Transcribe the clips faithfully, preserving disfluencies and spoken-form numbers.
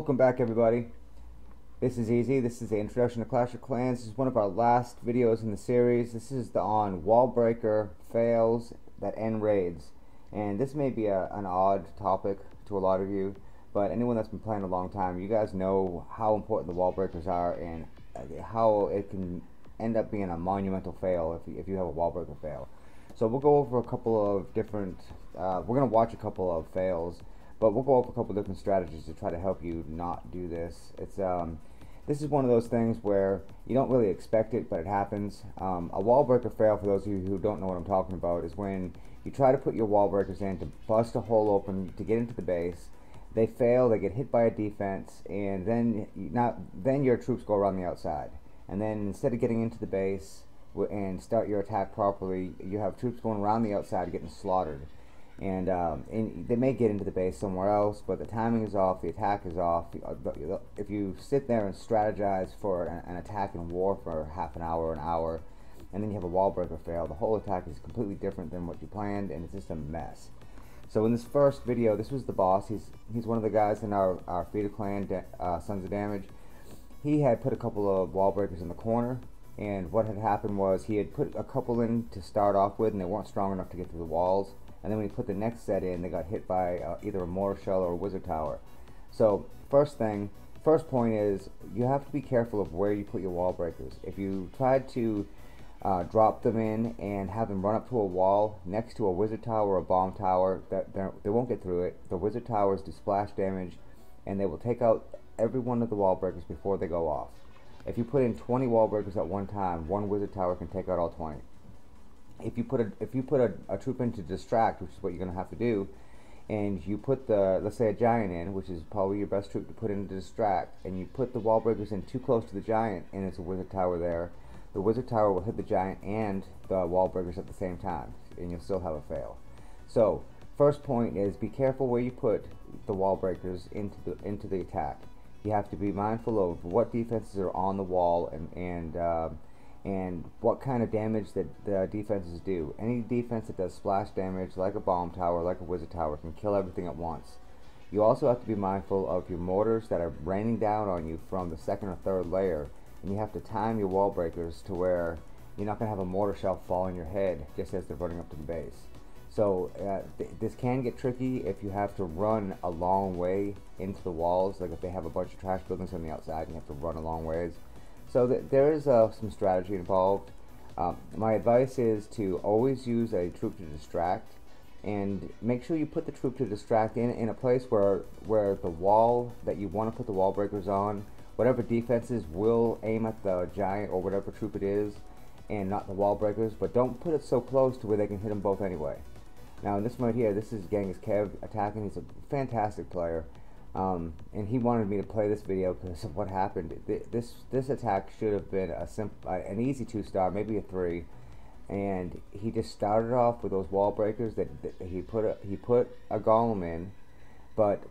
Welcome back, everybody. This is EZE. This is the introduction to Clash of Clans. This is one of our last videos in the series. This is the on Wall Breaker fails that end raids. And this may be a, an odd topic to a lot of you, but anyone that's been playing a long time, you guys know how important the Wall Breakers are and how it can end up being a monumental fail if you, if you have a Wall Breaker fail. So we'll go over a couple of different, uh, we're going to watch a couple of fails, but we'll go over a couple of different strategies to try to help you not do this. It's um, this is one of those things where you don't really expect it, but it happens. Um, a wall breaker fail, for those of you who don't know what I'm talking about, is when you try to put your wall breakers in to bust a hole open to get into the base. They fail, they get hit by a defense, and then you not then your troops go around the outside. And then instead of getting into the base and start your attack properly, you have troops going around the outside getting slaughtered. And, um, and they may get into the base somewhere else, but the timing is off, the attack is off. If you sit there and strategize for an, an attack in war for half an hour, an hour, and then you have a wall breaker fail, the whole attack is completely different than what you planned, and it's just a mess. So in this first video, this was the boss. He's he's one of the guys in our, our feeder clan, uh, Sons of Damage. He had put a couple of wall breakers in the corner, and what had happened was he had put a couple in to start off with, and they weren't strong enough to get through the walls. And then when he put the next set in, they got hit by uh, either a mortar shell or a wizard tower. So first thing, first point is you have to be careful of where you put your wall breakers. If you tried to uh, drop them in and have them run up to a wall next to a wizard tower or a bomb tower, that they won't get through it. The wizard towers do splash damage, and they will take out every one of the wall breakers before they go off. If you put in twenty wall breakers at one time, one wizard tower can take out all twenty. If you put a if you put a, a troop in to distract, which is what you're going to have to do, and you put the let's say a giant in, which is probably your best troop to put in to distract, and you put the wall breakers in too close to the giant, and it's a wizard tower there, the wizard tower will hit the giant and the wall breakers at the same time, and you'll still have a fail. So first point is be careful where you put the wall breakers into the into the attack. You have to be mindful of what defenses are on the wall and and. Uh, and what kind of damage that the defenses do. Any defense that does splash damage, like a bomb tower, like a wizard tower, can kill everything at once. You also have to be mindful of your mortars that are raining down on you from the second or third layer, and you have to time your wall breakers to where you're not going to have a mortar shell fall on your head just as they're running up to the base. So uh, th this can get tricky if you have to run a long way into the walls, like if they have a bunch of trash buildings on the outside and you have to run a long ways. So that there is uh, some strategy involved. Um, my advice is to always use a troop to distract, and make sure you put the troop to distract in, in a place where where the wall that you want to put the wall breakers on, whatever defenses will aim at the giant or whatever troop it is, and not the wall breakers, but don't put it so close to where they can hit them both anyway. Now in this one right here, this is Genghis Kev attacking. He's a fantastic player. Um, and he wanted me to play this video because of what happened. This this attack should have been a simple, uh, an easy two star, maybe a three. And he just started off with those wall breakers that, that he put a, he put a golem in, but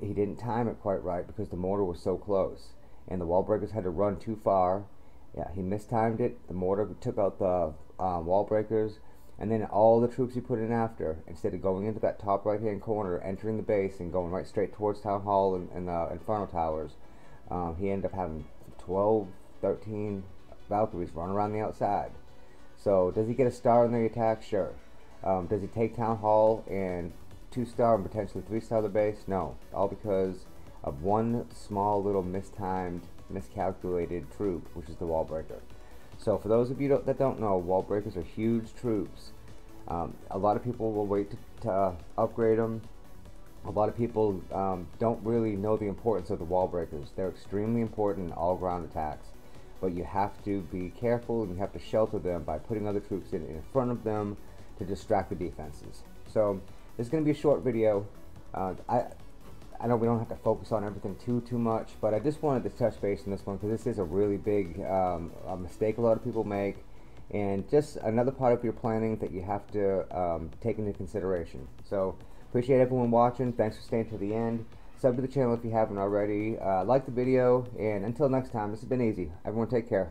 he didn't time it quite right because the mortar was so close, and the wall breakers had to run too far. Yeah, he mistimed it. The mortar took out the uh, wall breakers. And then all the troops you put in after, instead of going into that top right-hand corner, entering the base and going right straight towards Town Hall and, and the Inferno Towers, um, he ended up having twelve, thirteen Valkyries run around the outside. So does he get a star in the attack? Sure. Um, does he take Town Hall and two-star and potentially three-star the base? No. All because of one small little mistimed, miscalculated troop, which is the wall breaker. So for those of you don't, that don't know, wall breakers are huge troops. Um, a lot of people will wait to, to uh, upgrade them. A lot of people um, don't really know the importance of the wall breakers. They're extremely important in all ground attacks. But you have to be careful, and you have to shelter them by putting other troops in, in front of them to distract the defenses. So this is going to be a short video. Uh, I, I know we don't have to focus on everything too too much, but I just wanted to touch base on this one because this is a really big um, a mistake a lot of people make, and just another part of your planning that you have to um, take into consideration. So appreciate everyone watching. Thanks for staying to the end. Sub to the channel if you haven't already. Uh, like the video, and until next time, this has been EZE. Everyone take care.